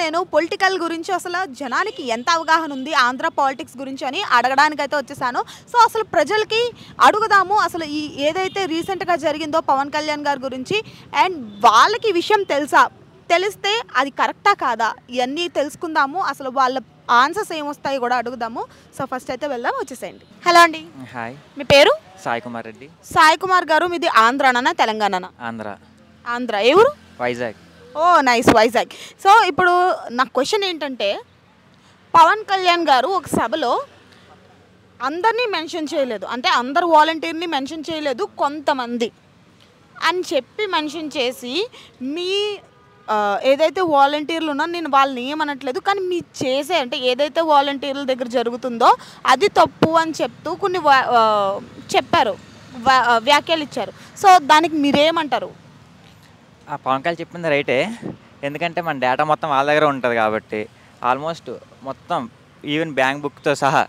నేను పొలిటికల్ గురించి అసలు జనానికి ఎంత అవగాహన ఉంది ఆంధ్ర పాలిటిక్స్ గురించి అని అడగడానికి అయితే వచ్చేసాను। సో అసలు ప్రజలకి అడుగుదాము అసలు ఈ ఏదైతే రీసెంట్ గా జరిగిందో పవన్ కళ్యాణ్ గారి గురించి అండ్ వాళ్ళకి విషయం తెలుసా తెలిస్తే అది కరెక్టా కాదా ఇవన్నీ తెలుసుకుందాము అసలు వాళ్ళ ఆన్సర్స్ ఏమొస్తాయి కూడా అడుగుదాము। సో ఫస్ట్ అయితే వెళ్దాం వచ్చేసేయండి। హలో అండి హాయ్ మీ పేరు? సాయి కుమార్ రెడ్డి। సాయి కుమార్ గారు మీది ఆంధ్రానా తెలంగాణనా? ఆంధ్ర। ఆంధ్ర ఏ ఊరు? Vizag. Oh nice Vizag. So ఇప్పుడు నా క్వశ్చన్ ఏంటంటే పవన్ కళ్యాణ్ గారు ఒక సభలో అందరినీ మెన్షన్ చేయలేదు అంటే అందరు వాలంటీర్ని మెన్షన్ చేయలేదు కొంతమంది అని చెప్పి మెన్షన్ చేసి మీ ఏదైతే వాలంటీర్లు ఉన్నా నేను వాళ్ళని ఏమనట్లేదు కానీ మీ చేసే అంటే ఏదైతే వాలంటీర్ల దగ్గర జరుగుతుందో అది తప్పు అని చెప్తూ కొన్ని చెప్పారు వ్యాఖ్యలు ఇచ్చారు। సో దానికి మీరేమంటారు? పవన్ కళ్యాణ్ చెప్పింది రైటే ఎందుకంటే మన డేటా మొత్తం వాళ్ళ దగ్గర ఉంటుంది కాబట్టి ఆల్మోస్ట్ మొత్తం ఈవెన్ బ్యాంక్ బుక్తో సహా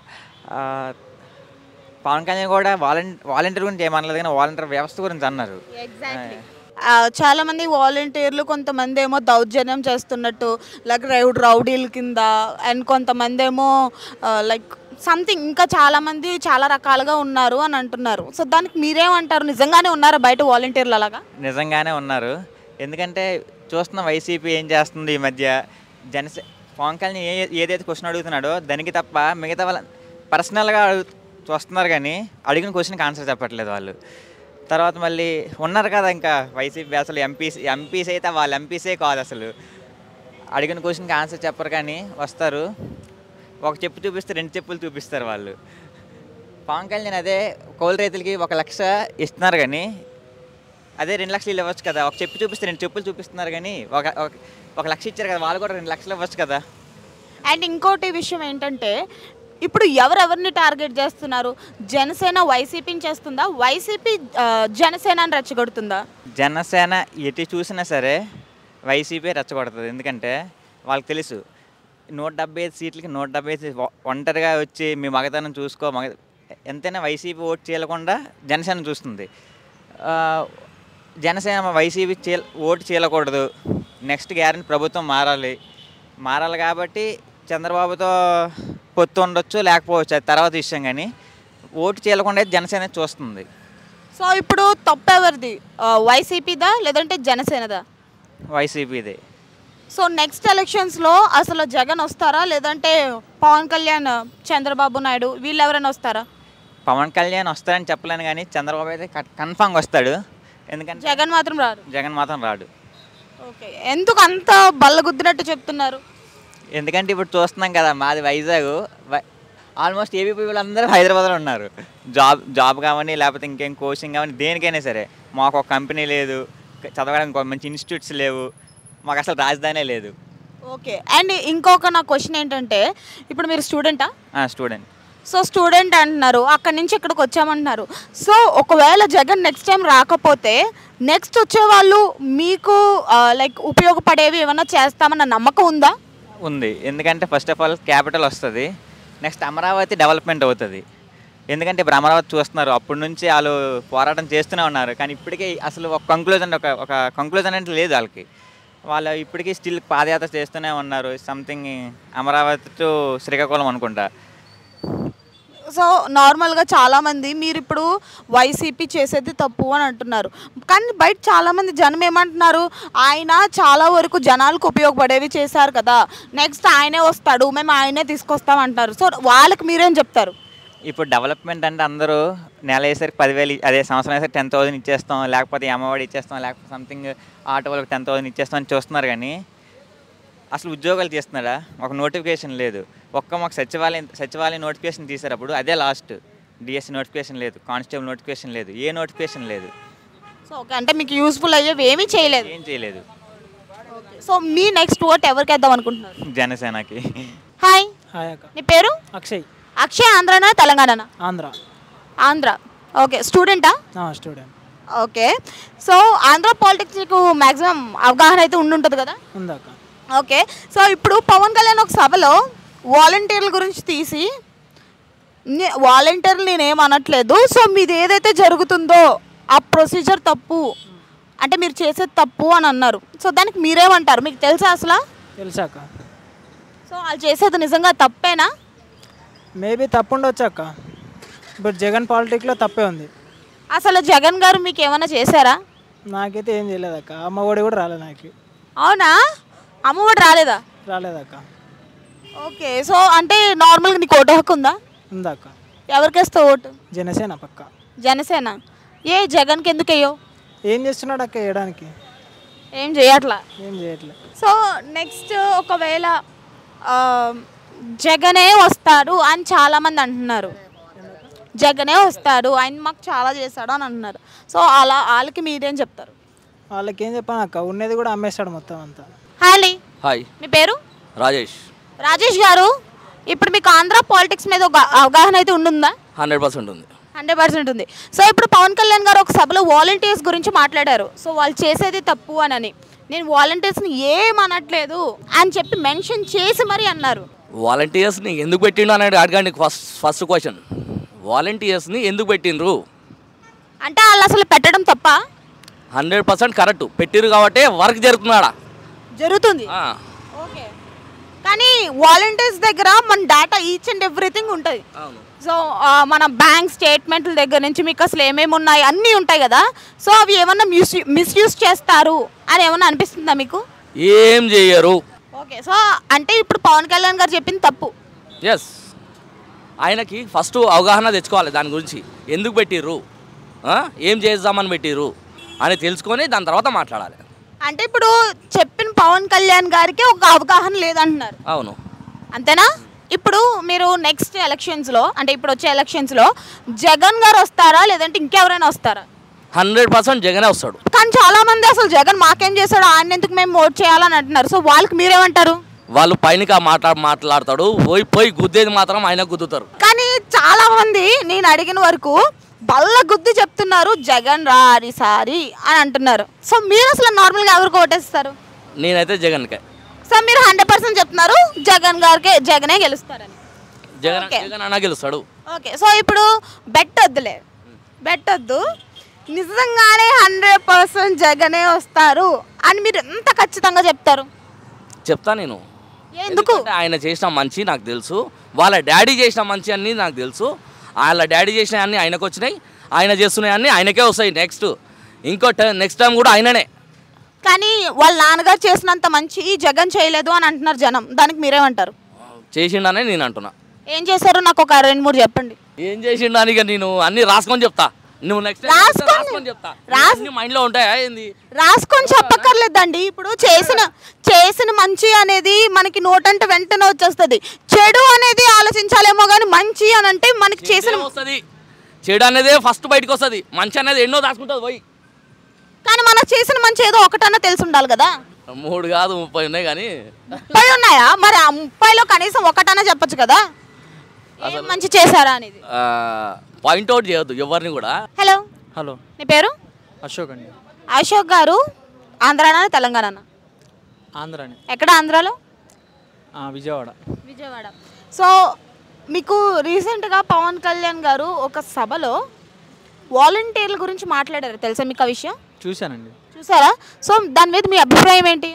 పవన్ కళ్యాణ్ కూడా వాలంటీర్ గురించి ఏమనలేదు కానీ వాలంటీర్ వ్యవస్థ గురించి అన్నారు। చాలామంది వాలంటీర్లు కొంతమంది ఏమో దౌర్జన్యం చేస్తున్నట్టు లైక్ రౌడీల కింద అండ్ కొంతమంది ఏమో లైక్ సంథింగ్ ఇంకా చాలామంది చాలా రకాలుగా ఉన్నారు అని అంటున్నారు। సో దానికి మీరేమంటారు? నిజంగానే ఉన్నారా బయట వాలంటీర్లు అలాగా? నిజంగానే ఉన్నారు ఎందుకంటే చూస్తున్న వైసీపీ ఏం చేస్తుంది ఈ మధ్య పవన్ కళ్యాణ్ ఏదైతే క్వశ్చన్ అడుగుతున్నాడో దానికి తప్ప మిగతా వాళ్ళ పర్సనల్గా చూస్తున్నారు కానీ అడిగిన క్వశ్చన్కి ఆన్సర్ చెప్పట్లేదు వాళ్ళు। తర్వాత మళ్ళీ ఉన్నారు కదా ఇంకా వైసీపీ అసలు ఎంపీస్ అయితే వాళ్ళు ఎంపీసే కాదు అసలు అడిగిన క్వశ్చన్కి ఆన్సర్ చెప్పరు కానీ వస్తారు ఒక చెప్పు చూపిస్తే రెండు చెప్పులు చూపిస్తారు వాళ్ళు। పవన్ కళ్యాణ్ అదే కౌలు రైతులకి 1 లక్ష ఇస్తున్నారు కానీ అదే 2 లక్షలు ఇల్లు ఇవ్వచ్చు కదా ఒక చెప్పు చూపిస్తే రెండు చెప్పులు చూపిస్తున్నారు కానీ 1 లక్ష ఇచ్చారు కదా వాళ్ళు కూడా 2 లక్షలు ఇవ్వచ్చు కదా। అండ్ ఇంకోటి విషయం ఏంటంటే ఇప్పుడు ఎవరెవరిని టార్గెట్ చేస్తున్నారు? జనసేన వైసీపీని చేస్తుందా వైసీపీ జనసేనని రెచ్చగొడుతుందా? జనసేన ఎటు చూసినా సరే వైసీపీ రెచ్చగొడుతుంది ఎందుకంటే వాళ్ళకి తెలుసు 175 సీట్లకి 175 ఒంటరిగా వచ్చి మీ మగతనం చూసుకో ఎంతైనా వైసీపీ ఓటు చేయకుండా జనసేన చూస్తుంది జనసేన వైసీపీ ఓటు చేయకూడదు నెక్స్ట్ గ్యారెంటీ ప్రభుత్వం మారాలి కాబట్టి చంద్రబాబుతో పొత్తు ఉండొచ్చు లేకపోవచ్చు అది తర్వాత విషయం కానీ ఓటు చేయకుండా అయితే జనసేన చూస్తుంది। సో ఇప్పుడు తప్పు ఎవరిది వైసీపీదా లేదంటే జనసేనదా? వైసీపీదే। సో నెక్స్ట్ ఎలక్షన్స్లో అసలు జగన్ వస్తారా లేదంటే పవన్ కళ్యాణ్ చంద్రబాబు నాయుడు వీళ్ళు ఎవరైనా వస్తారా? పవన్ కళ్యాణ్ వస్తారని చెప్పలేను కానీ చంద్రబాబు అయితే కన్ఫామ్గా వస్తాడు ఎందుకంటే జగన్ మాత్రం రాడు। ఓకే ఎందుకు అంత బల్లగుద్దినట్టు చెప్తున్నారు? ఎందుకంటే ఇప్పుడు చూస్తున్నాం కదా మాది వైజాగ్ ఆల్మోస్ట్ ఏబీపీ వాళ్ళందరూ హైదరాబాద్లో ఉన్నారు జాబ్ కావని లేకపోతే ఇంకేం కోచింగ్ కావని దేనికైనా సరే మాకు ఒక కంపెనీ లేదు చదవడానికి మంచి ఇన్స్టిట్యూట్స్ లేవు మాకు అసలు రాజధానే లేదు। ఓకే అండ్ ఇంకొక నా క్వశ్చన్ ఏంటంటే ఇప్పుడు మీరు స్టూడెంటా? స్టూడెంట్। సో స్టూడెంట్ అంటున్నారు అక్కడి నుంచి ఇక్కడికి వచ్చామంటున్నారు సో ఒకవేళ జగన్ నెక్స్ట్ టైం రాకపోతే నెక్స్ట్ వచ్చేవాళ్ళు మీకు లైక్ ఉపయోగపడేవి ఏమైనా చేస్తామన్న నమ్మకం ఉందా? ఉంది ఎందుకంటే ఫస్ట్ ఆఫ్ ఆల్ క్యాపిటల్ వస్తుంది నెక్స్ట్ అమరావతి డెవలప్మెంట్ అవుతుంది ఎందుకంటే ఇప్పుడు అమరావతి చూస్తున్నారు అప్పటి నుంచి వాళ్ళు పోరాటం చేస్తూనే ఉన్నారు కానీ ఇప్పటికే అసలు ఒక కంక్లూజన్ అంటే లేదు వాళ్ళకి వాళ్ళు ఇప్పటికీ స్టిల్ పాదయాత్ర చేస్తూనే ఉన్నారు సంథింగ్ అమరావతి టు శ్రీకాకుళం అనుకుంటా। సో నార్మల్గా చాలామంది మీరు ఇప్పుడు వైసీపీ చేసేది తప్పు అని అంటున్నారు కానీ బయట చాలామంది జనం ఏమంటున్నారు ఆయన చాలా వరకు జనాలకు ఉపయోగపడేవి చేశారు కదా నెక్స్ట్ ఆయనే వస్తాడు మేము ఆయనే తీసుకొస్తాం అంటారు సో వాళ్ళకి మీరేం చెప్తారు? ఇప్పుడు డెవలప్మెంట్ అంటే అందరూ నెల వేసరికి 10,000 అదే సంవత్సరం వేసరికి 10,000 ఇచ్చేస్తాం లేకపోతే అమ్మఒడి ఇచ్చేస్తాం లేకపోతే సంథింగ్ ఆటో వాళ్ళకి 10,000 ఇచ్చేస్తాం అని చూస్తున్నారు కానీ అసలు ఉద్యోగాలు చేస్తున్నాడా ఒక నోటిఫికేషన్ లేదు ఒక్క మాకు సచివాలయం నోటిఫికేషన్ తీశారు అప్పుడు అదే లాస్ట్ డిఎస్సి నోటిఫికేషన్ లేదు కానిస్టేబుల్ నోటిఫికేషన్ లేదు ఏ నోటిఫికేషన్ లేదు। సో ఓకే అంటే మీకు యూస్ఫుల్ అయ్యేవి ఏమీ ఏం చేయలేదు। సో మీ నెక్స్ట్ ఓట్ ఎవరికి వేద్దాం అనుకుంటున్నారు? జనసేనకి। హాయ్ హాయ్ అక్క నీ పేరు? అక్షయ్। అక్షయ్ ఆంధ్రానా తెలంగాణనా? ఆంధ్ర ఓకే స్టూడెంటా? Student okay so Andhra politics మీకు మ్యాక్సిమం అవగాహన అయితే ఉంటుంది కదా? ఓకే సో ఇప్పుడు పవన్ కళ్యాణ్ ఒక సభలో వాలంటీర్ల గురించి తీసి వాలంటీర్లు నేనేం అనట్లేదు సో మీది ఏదైతే జరుగుతుందో ఆ ప్రొసీజర్ తప్పు అంటే మీరు చేసేది తప్పు అని అన్నారు సో దానికి మీరేమంటారు? మీకు తెలుసా అసలు తెలుసాక. సో వాళ్ళు చేసేది నిజంగా తప్పేనా? మేబీ తప్పు ఉండొచ్చు అక్క, బట్ జగన్ పాలిటిక్స్లో తప్పే ఉంది. అసలు జగన్ గారు మీకు ఏమైనా చేశారా? నాకైతే ఏం చేయలేదు అక్క, అమ్మఒడి కూడా రాలేదు నాకు. అవునా, అమ్మఒడి రాలేదా? రాలేదక్క. ఓకే, సో అంటే నార్మల్గా నీకు ఓటు హక్కు ఉందా? ఉందక్క. ఎవరికేస్తా ఓటు? జనసేన పక్క. జనసేన? ఏ జగన్కి ఎందుకు అయ్యో? ఏం చేస్తున్నాడు అక్క వేయడానికి? ఏం చేయట్లా. ఏం చేయట్లే. సో నెక్స్ట్ ఒకవేళ జగనే వస్తాడు అని చాలామంది అంటున్నారు, జగనే వస్తాడు ఆయన మాకు చాలా చేశాడు అని అంటున్నారు. సో అలా వాళ్ళకి మీరేం చెప్తారు? వాళ్ళకి ఏం చెప్పాను అక్క, ఉన్నది కూడా అమ్మేస్తాడు మొత్తం అంతా. హాయ్ హాయ్, మీ పేరు? రాజేష్. రాజేష్ గారు, ఇప్పుడు మీకు ఆంధ్ర పాలిటిక్స్ మీద ఒక అవగాహన అయితే ఉంటుందా? 100% ఉంది. 100% ఉంది. సో ఇప్పుడు పవన్ కళ్యాణ్ గారు ఒక సభలో వాలంటీర్స్ గురించి మాట్లాడారు. సో వాళ్ళు చేసేది తప్పు అని, నేను వాలంటీర్స్ని ఏమనట్లేదు అని చెప్పి మెన్షన్ చేసి మరి అన్నారు. వాలంటీర్స్ని ఎందుకు పెట్టిండ్రు అనేది అడగండి ఫస్ట్ క్వశ్చన్. వాలంటీర్స్ని ఎందుకు పెట్టిండ్రు అంటే వాళ్ళు అసలు పెట్టడం తప్ప. 100% కరెక్ట్, పెట్టిరు కాబట్టి వర్క్ జరుగుతున్నాడా? జరుగుతుంది. ఓకే, కానీ వాలంటీర్స్ దగ్గర మన డేటా ఈచ్ అండ్ ఎవ్రీథింగ్ ఉంటుంది. సో మన బ్యాంక్ స్టేట్మెంట్ల దగ్గర నుంచి మీకు అసలు ఏమేమి ఉన్నాయి అన్నీ ఉంటాయి కదా. సో అవి ఏమన్నా మిస్యూజ్ చేస్తారు అని ఏమన్నా అనిపిస్తుందా మీకు? ఏం చేయరు. ఓకే, సో అంటే ఇప్పుడు పవన్ కళ్యాణ్ గారు చెప్పింది తప్పు. ఎస్, ఆయనకి ఫస్ట్ అవగాహన తెచ్చుకోవాలి దాని గురించి, ఎందుకు పెట్టిర్రు, ఏం చేద్దామని పెట్టిర్రు అని తెలుసుకొని దాని తర్వాత మాట్లాడాలి. అంటే ఇప్పుడు చెప్పిన పవన్ కళ్యాణ్ గారికి ఒక అవగాహన లేదంటున్నారు. అవును, అంతేనా? ఇప్పుడు మీరు నెక్స్ట్ ఎలక్షన్స్లో, అంటే ఇప్పుడు వచ్చే ఎలక్షన్స్లో జగన్ గారు వస్తారా లేదంటే ఇంకెవరైనా వస్తారా? 100% జగనే వస్తాడు. కానీ చాలా మంది అసలు జగన్ మాకేం చేస్తాడు, ఆయన ఎందుకు మేము ఓట్ చేయాలని అంటున్నారు. సో వాళ్ళకి మీరేమంటారు? వాళ్ళు పైనకి మాట్లాడతాడు, పోయి గుద్దేది మాత్రం ఆయన గుద్దుతారు. కానీ చాలా మంది నేను అడిగిన వరకు బల్ల గుద్ది చెప్తున్నారు జగన్ రారి సారి అని అంటున్నారు. సో మీరు అసలు నార్మల్గా ఎవరికి ఓటేస్తారు? నేనైతే జగన్కే. సో మీరు 100% చెప్తున్నారు జగన్ గారికి, జగనే గెలుస్తారని. జగన్ అన్న గెలుస్తాడు. ఓకే, సో ఇప్పుడు బెట్ వద్దులే, బెట్ వద్దు, నిజంగానే 100% జగనే వస్తారు అని మీరు ఎంత ఖచ్చితంగా చెప్తారు? చెప్తా నేను, ఎందుకు? ఆయన చేసిన మంచి నాకు తెలుసు, వాళ్ళ డాడీ చేసిన మంచి అన్నీ నాకు తెలుసు. వాళ్ళ డాడీ చేసిన అన్నీ ఆయనకు వచ్చినాయి, ఆయన చేస్తున్నాయి అన్నీ ఆయనకే వస్తాయి. నెక్స్ట్ టైం కూడా ఆయననే. కానీ వాళ్ళ నాన్నగారు చేసినంత మంచి జగన్ చేయలేదు అని అంటున్నారు జనం, దానికి మీరేమంటారు? చేసిండనే నేను అంటున్నా. ఏం చేశారు నాకు ఒక 2-3 చెప్పండి. ఏం చేసిండని నేను అన్ని రాసుకొని చెప్తా. నువ్వు నెక్స్ట్ మైండ్లో ఉంటాయా ఏంది? రాసుకొని చెప్పక్కర్లేదండి. ఇప్పుడు చేసిన మంచి అనేది మనకి నోటంటే వెంటనే వచ్చేస్తుంది. చెడు అనేది ఆలోచించాలేమో కానీ మంచి అని అంటే మనకి చేసిన వస్తుంది. చెడు అనేది ఫస్ట్ బయటకు వస్తుంది, మంచి అనేది ఎన్నో దాచుకుంటుంది పోయి. కానీ మనం చేసిన మంచి ఏదో ఒకటన్నా తెలిసి ఉండాలి కదా. 3 కాదు 30 ఉన్నాయి. కానీ 30 ఉన్నాయా? మరి ఆ 30లో కనీసం ఒకటన్నా చెప్పొచ్చు కదా మంచి చేశారా అనేది. పాయింట్ అవుట్ చేయొద్దు ఎవరిని కూడా. హలో హలో, నీ పేరు? అశోక్ అండి. అశోక్ గారు, ఆంధ్రానా తెలంగాణనా? ఆంధ్రానే. ఎక్కడ ఆంధ్రాలో? విజయవాడ. విజయవాడ. సో మీకు రీసెంట్గా పవన్ కళ్యాణ్ గారు ఒక సభలో వాలంటీర్ల గురించి మాట్లాడారు, తెలుసా మీకు ఆ విషయం? చూశానండి. చూసారా? సో దాని మీద మీ అభిప్రాయం ఏంటి?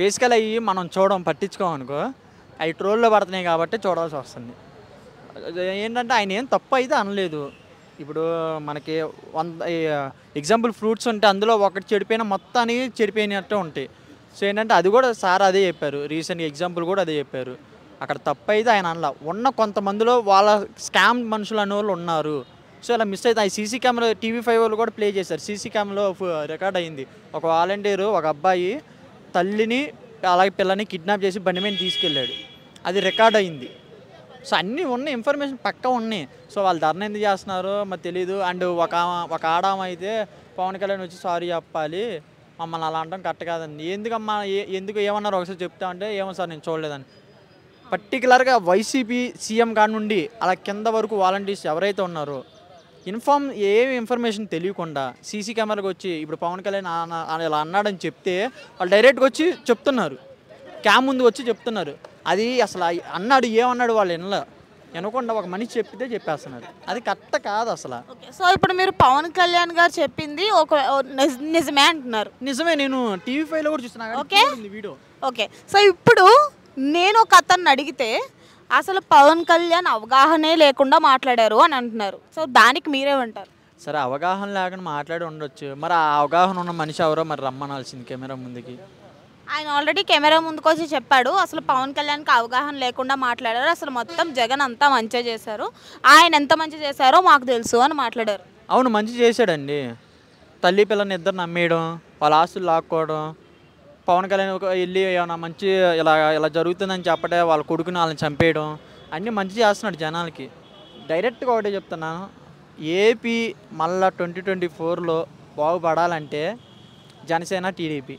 బేసికల్ అవి మనం చూడం, పట్టించుకోమనుకో, అవి ట్రోల్లో పడుతున్నాయి కాబట్టి చూడాల్సి వస్తుంది. ఏంటంటే ఆయన ఏం తప్పు అయితే అనలేదు. ఇప్పుడు మనకి 100 ఎగ్జాంపుల్ ఫ్రూట్స్ ఉంటే అందులో ఒకటి చెడిపోయినా మొత్తానికి చెడిపోయినట్టు ఉంటాయి. సో ఏంటంటే అది కూడా సార్ అదే చెప్పారు, రీసెంట్గా ఎగ్జాంపుల్ కూడా అదే చెప్పారు. అక్కడ తప్పు అయితే ఆయన అనలా. ఉన్న కొంతమందిలో వాళ్ళ స్కామ్ మనుషులు అనే వాళ్ళు ఉన్నారు. సో అలా మిస్ అయితే ఆ సీసీ కెమెరా TV5 వాళ్ళు కూడా ప్లే చేశారు. సీసీ కెమెరాలో రికార్డ్ అయింది, ఒక వాలంటీరు ఒక అబ్బాయి తల్లిని అలాగే పిల్లని కిడ్నాప్ చేసి బండి మీద తీసుకెళ్ళాడు, అది రికార్డ్ అయింది. సో అన్నీ ఉన్న ఇన్ఫర్మేషన్ పక్కా ఉన్నాయి. సో వాళ్ళు ధర్నా ఎందుకు చేస్తున్నారో మరి తెలీదు. అండ్ ఒక ఆడామ అయితే పవన్ కళ్యాణ్ వచ్చి సారీ చెప్పాలి, మమ్మల్ని అలా అంటాం కరెక్ట్ కాదండి. ఎందుకమ్మా ఎందుకు ఏమన్నారు ఒకసారి చెప్తా అంటే, ఏమో సార్ నేను చూడలేదని. పర్టికులర్గా వైసీపీ సీఎం కానుండి అలా కింద వరకు వాలంటీర్స్ ఎవరైతే ఉన్నారో ఏమి ఇన్ఫర్మేషన్ తెలియకుండా సీసీ కెమెరాకి వచ్చి ఇప్పుడు పవన్ కళ్యాణ్ ఇలా అన్నాడని చెప్తే వాళ్ళు డైరెక్ట్గా వచ్చి చెప్తున్నారు, క్యామ్ ముందు వచ్చి చెప్తున్నారు. అది అసలు అన్నాడు ఏమన్నాడు వాళ్ళు వినకుండా ఒక మనిషి చెప్తే చెప్పేస్తున్నారు, అది కరెక్ట్ కాదు అసలు. సో ఇప్పుడు మీరు పవన్ కళ్యాణ్ గారు చెప్పింది ఒక నిజమే అంటున్నారు. నిజమే, నేను TV5లో కూడా చూస్తున్నా వీడియో. ఓకే సో ఇప్పుడు నేను ఒక అతన్ని అడిగితే అసలు పవన్ కళ్యాణ్ అవగాహనే లేకుండా మాట్లాడారు అని అంటున్నారు. సో దానికి మీరేమంటారు? సరే అవగాహన లేకుండా మాట్లాడి ఉండొచ్చు, మరి ఆ అవగాహన ఉన్న మనిషి ఎవరో మరి రమ్మనాల్సింది కెమెరా ముందుకి. ఆయన ఆల్రెడీ కెమెరా ముందుకు వచ్చి చెప్పాడు అసలు పవన్ కళ్యాణ్కి అవగాహన లేకుండా మాట్లాడారు, అసలు మొత్తం జగన్ అంతా మంచిగా చేశారు, ఆయన ఎంత మంచి చేశారో మాకు తెలుసు అని మాట్లాడారు. అవును మంచి చేశాడండి, తల్లి పిల్లని ఇద్దరు నమ్మేయడం, వాళ్ళ ఆస్తులు లాక్కోవడం, పవన్ కళ్యాణ్ వెళ్ళి ఏమైనా మంచి ఇలా ఇలా జరుగుతుందని చెప్పటే వాళ్ళ కొడుకుని వాళ్ళని చంపేయడం అన్నీ మంచి చేస్తున్నాడు జనాలకి. డైరెక్ట్గా ఒకటే చెప్తున్నాను, ఏపీ మళ్ళా 2024లో బాగుపడాలంటే జనసేన టీడీపీ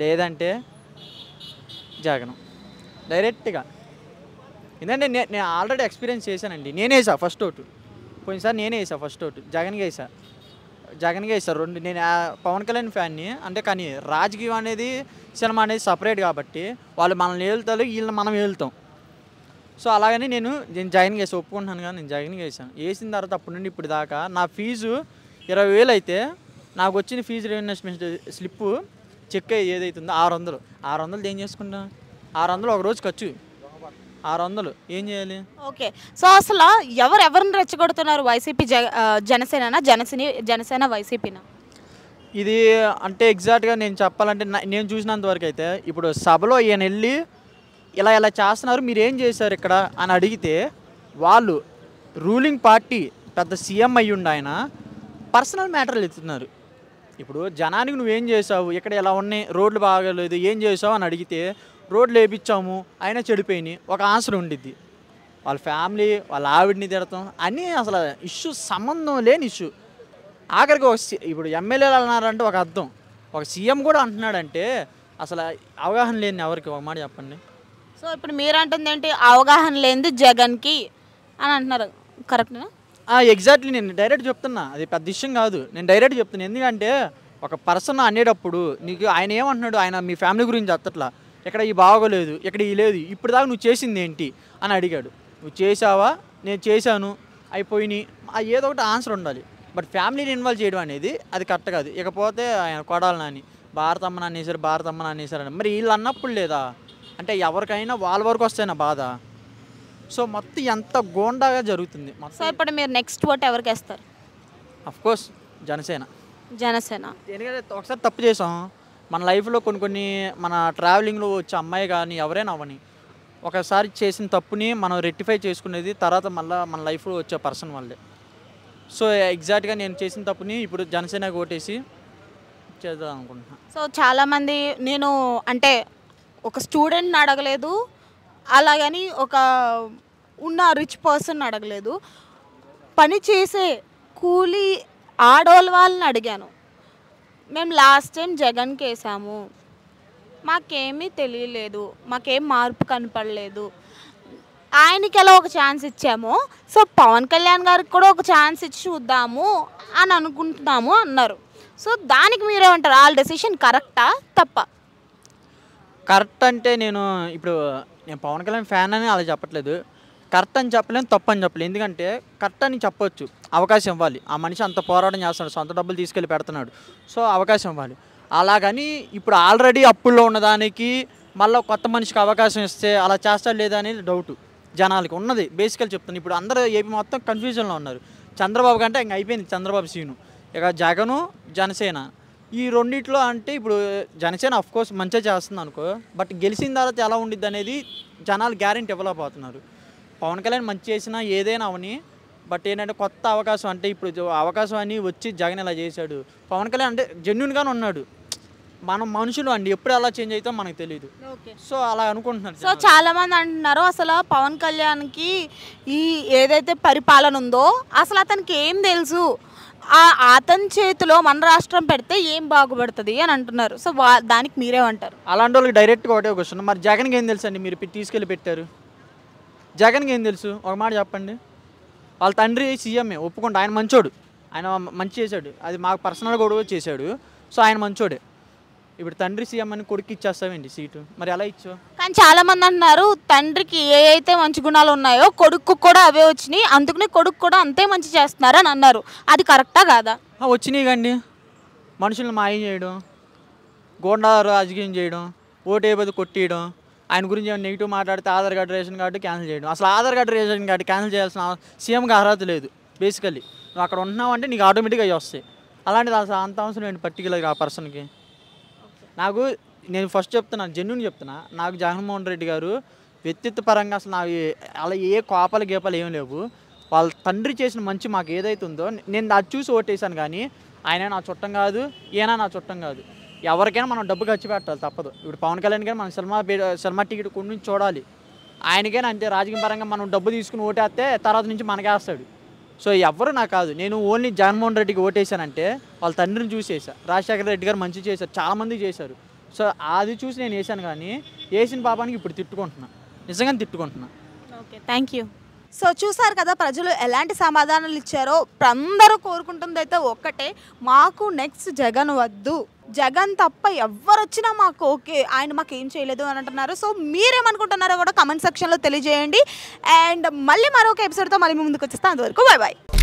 లేదంటే జగన్ డైరెక్ట్గా. ఎందుకంటే నేను ఆల్రెడీ ఎక్స్పీరియన్స్ చేశానండి, నేనే వేసా ఫస్ట్ ఓటు, పోయినసారి నేనే వేసా ఫస్ట్ ఓటు జగన్గా వేసా రెండు. నేను పవన్ కళ్యాణ్ ఫ్యాన్ని అంటే, కానీ రాజకీయం అనేది సినిమా అనేది సపరేట్ కాబట్టి వాళ్ళు మనల్ని వెళ్తారు, వీళ్ళని మనం వెళ్తాం. సో అలాగని నేను జగన్గా వేసా ఒప్పుకుంటున్నాను, కానీ నేను జగన్గా వేసాను. వేసిన తర్వాత అప్పటి నుండి ఇప్పుడు దాకా నా ఫీజు 20,000 అయితే నాకు వచ్చిన ఫీజు రీఇన్వెస్ట్మెంట్ స్లిప్పు చెక్ ఏదైతుందో 600 ఏం చేసుకుంటాం, 600 ఒక రోజు ఖర్చు, 600 ఏం చేయాలి? ఓకే సో అసలు ఎవరెవరిని రెచ్చగొడుతున్నారు? వైసీపీ జనసేన వైసీపీనా? ఇది అంటే ఎగ్జాక్ట్గా నేను చెప్పాలంటే నేను చూసినంత వరకు అయితే ఇప్పుడు సభలో ఈయన వెళ్ళి ఇలా ఇలా చేస్తున్నారు మీరు ఏం చేశారు ఇక్కడ అని అడిగితే వాళ్ళు రూలింగ్ పార్టీ పెద్ద సీఎం అయ్యుండి ఆయన పర్సనల్ మ్యాటర్లు ఎత్తున్నారు. ఇప్పుడు జనానికి నువ్వేం చేసావు, ఇక్కడ ఎలా ఉన్నాయి, రోడ్లు బాగాలేదు, ఏం చేసావు అని అడిగితే రోడ్లు వేయించాము అయినా చెడిపోయినాయి ఒక ఆన్సర్ ఉండిద్ది. వాళ్ళ ఫ్యామిలీ వాళ్ళ ఆవిడని తిడతాం అన్నీ అసలు ఇష్యూ సంబంధం లేని ఇష్యూ. ఆఖరికి ఒక ఇప్పుడు ఎమ్మెల్యేలు అన్నారంటే ఒక అర్థం, ఒక సీఎం కూడా అంటున్నాడంటే అసలు అవగాహన లేని ఎవరికి ఒక మాట చెప్పండి. సో ఇప్పుడు మీరు అంటుంది ఏంటి, అవగాహన లేనిది జగన్కి అని అంటున్నారు, కరెక్ట్నా? ఎగ్జాక్ట్లీ నేను డైరెక్ట్ చెప్తున్నా, అది పెద్ద విషయం కాదు, నేను డైరెక్ట్ చెప్తున్నా. ఎందుకంటే ఒక పర్సన్ అనేటప్పుడు నీకు ఆయన ఏమంటున్నాడు, ఆయన మీ ఫ్యామిలీ గురించి అత్తట్లా, ఇక్కడ ఈ బాగోలేదు, ఇక్కడ ఈ లేదు, ఇప్పుడు దాకా నువ్వు చేసింది ఏంటి అని అడిగాడు. నువ్వు చేసావా, నేను చేశాను అయిపోయినాయి ఏదో ఒకటి ఆన్సర్ ఉండాలి. బట్ ఫ్యామిలీని ఇన్వాల్వ్ చేయడం అనేది అది కరెక్ట్ కాదు. ఇకపోతే ఆయన కొడాలి నాని భారతమ్మని అనేసారు, భారతమ్మని అనేసారని మరి వీళ్ళు అన్నప్పుడు లేదా అంటే ఎవరికైనా వాళ్ళ వరకు వస్తేనా బాధ. సో మొత్తం ఎంత గోండాగా జరుగుతుంది. సో ఇప్పుడు మీరు నెక్స్ట్ ఓట్ ఎవరికి వేస్తారు? అఫ్కోర్స్ జనసేన. ఎందుకంటే ఒకసారి తప్పు చేసాం మన లైఫ్లో, కొన్ని మన ట్రావెలింగ్లో వచ్చే అమ్మాయి కానీ ఎవరైనా అవని ఒకసారి చేసిన తప్పుని మనం రెక్టిఫై చేసుకునేది తర్వాత మళ్ళీ మన లైఫ్లో వచ్చే పర్సన్ వల్లే. సో ఎగ్జాక్ట్గా నేను చేసిన తప్పుని ఇప్పుడు జనసేనకు ఓటేసి చేద్దాం అనుకుంటున్నాను. సో చాలామంది నేను అంటే ఒక స్టూడెంట్ని అడగలేదు, అలాగని ఒక ఉన్న రిచ్ పర్సన్ అడగలేదు, పని చేసే కూలీ ఆడోళ్ళ వాళ్ళని అడిగాను. మేము లాస్ట్ టైం జగన్కి వేసాము, మాకేమీ తెలియలేదు, మాకేం మార్పు కనపడలేదు, ఆయనకి ఎలా ఒక ఛాన్స్ ఇచ్చామో సో పవన్ కళ్యాణ్ గారికి కూడా ఒక ఛాన్స్ ఇచ్చి చూద్దాము అని అనుకుంటున్నాము అన్నారు. సో దానికి మీరేమంటారు, వాళ్ళ డెసిషన్ కరెక్టా తప్ప? కరెక్ట్ అంటే నేను పవన్ కళ్యాణ్ ఫ్యాన్ అని అలా చెప్పట్లేదు, కరెక్ట్ అని చెప్పలేను తప్పు అని చెప్పలేదు. ఎందుకంటే కరెక్ట్ అని చెప్పొచ్చు, అవకాశం ఇవ్వాలి, ఆ మనిషి అంత పోరాటం చేస్తున్నాడు, సొంత డబ్బులు తీసుకెళ్ళి పెడుతున్నాడు, సో అవకాశం ఇవ్వాలి. అలాగని ఇప్పుడు ఆల్రెడీ అప్పుల్లో ఉన్నదానికి మళ్ళీ కొత్త మనిషికి అవకాశం ఇస్తే అలా చేస్తాడు లేదా అనేది డౌట్ జనాలకి ఉన్నది. బేసికల్ చెప్తున్నాను, ఇప్పుడు అందరూ ఏపీ మొత్తం కన్ఫ్యూజన్లో ఉన్నారు. చంద్రబాబు కంటే ఇంక అయిపోయింది, చంద్రబాబు సీను, ఇక జగను జనసేన ఈ రెండిట్లో. అంటే ఇప్పుడు జనసేన అఫ్కోర్స్ మంచిగా చేస్తుంది అనుకో, బట్ గెలిచిన తర్వాత ఎలా ఉండిద్ది అనేది జనాలు గ్యారెంటీ ఇవ్వలేకపోతున్నారు. పవన్ కళ్యాణ్ మంచి చేసినా ఏదైనా అవని, బట్ ఏంటంటే కొత్త అవకాశం అంటే ఇప్పుడు అవకాశం అని వచ్చి జగన్ ఇలా చేశాడు. పవన్ కళ్యాణ్ అంటే జెన్యున్గానే ఉన్నాడు, మనం మనుషులు అండి ఎప్పుడు ఎలా చేంజ్ అవుతాం మనకు తెలియదు. సో అలా అనుకుంటున్నారు. సో చాలామంది అంటున్నారు అసలు పవన్ కళ్యాణ్కి ఈ ఏదైతే పరిపాలన ఉందో అసలు అతనికి ఏం తెలుసు, అతని చేతిలో మన రాష్ట్రం పెడితే ఏం బాగుపడుతుంది అని అంటున్నారు. సో దానికి మీరేమంటారు? అలాంటి వాళ్ళకి డైరెక్ట్గా ఒకటే క్వశ్చన్, మరి జగన్కి ఏం తెలుసు అండి మీరు తీసుకెళ్ళి పెట్టారు, జగన్కి ఏం తెలుసు ఒక మాట చెప్పండి. వాళ్ళ తండ్రి సీఎంఏ ఒప్పుకుంటా, ఆయన మంచోడు, ఆయన మంచి చేశాడు, అది మాకు పర్సనల్ కూడా చేశాడు, సో ఆయన మంచోడే. ఇప్పుడు తండ్రి సీఎం అని కొడుకు ఇచ్చేస్తావేంటి సీటు, మరి ఎలా ఇచ్చావు? కానీ చాలామంది అంటున్నారు తండ్రికి ఏ అయితే మంచి గుణాలు ఉన్నాయో కొడుకు కూడా అవే వచ్చినాయి, అందుకనే కొడుకు కూడా అంతే మంచి చేస్తున్నారు అని అన్నారు. అది కరెక్టా కాదా? వచ్చినాయి కండి, మనుషులను మాయం చేయడం, గోండా రాజకీయం చేయడం, ఓటేయబోదు కొట్టియడం ఆయన గురించి ఏమైనా నెగిటివ్ మాట్లాడితే Aadhaar card ration card cancel చేయడం. అసలు Aadhaar card ration card cancel చేయాల్సిన సీఎంకి అర్హత లేదు. బేసికల్లీ నువ్వు అక్కడ ఉంటున్నావు అంటే నీకు ఆటోమేటిక్గా అవి వస్తాయి. అలాంటిది అసలు అంత అవసరం ఏంటి పర్టికులర్గా ఆ పర్సన్కి? నాకు నేను ఫస్ట్ చెప్తున్నా, జెన్యూన్ చెప్తున్నా, నాకు జగన్మోహన్ రెడ్డి గారు వ్యక్తిత్వ పరంగా అసలు నాకు అలా ఏ కోపాలు గేపాలు ఏం లేవు. వాళ్ళ తండ్రి చేసిన మంచి మాకు ఏదైతే ఉందో నేను అది చూసి ఓటేసాను. కానీ ఆయన నా చుట్టం కాదు, ఈయన నా చుట్టం కాదు. ఎవరికైనా మనం డబ్బు ఖర్చు పెట్టాలి తప్పదు. ఇప్పుడు పవన్ కళ్యాణ్ గారు మనం సినిమా టికెట్ కొన్ని నుంచి చూడాలి, ఆయనకైనా అంతే. రాజకీయ పరంగా మనం డబ్బు తీసుకుని ఓటేస్తే తర్వాత నుంచి మనకేస్తాడు. సో ఎవరు నాకు కాదు, నేను ఓన్లీ జగన్మోహన్ రెడ్డికి ఓటేసానంటే వాళ్ళ తండ్రిని చూసేసా. రాజశేఖర రెడ్డి గారు మంచి చేశారు, చాలామంది చేశారు. సో అది చూసి నేను వేసాను. కానీ వేసిన పాపానికి ఇప్పుడు తిట్టుకుంటున్నాను, నిజంగా తిట్టుకుంటున్నాను. Okay, thank you. సో చూసారు కదా ప్రజలు ఎలాంటి సమాధానాలు ఇచ్చారో. అందరూ కోరుకుంటుంది అయితే ఒక్కటే, మాకు నెక్స్ట్ జగన్ వద్దు, జగన్ తప్ప ఎవరు వచ్చినా మాకు ఓకే, ఆయన మాకు ఏం చేయలేదు అని అంటున్నారు. సో మీరేమనుకుంటున్నారో కూడా కమెంట్ సెక్షన్లో తెలియజేయండి. అండ్ మళ్ళీ మరొక ఎపిసోడ్తో మళ్ళీ ముందుకు వచ్చేస్తాను. అంతవరకు బాయ్ బాయ్.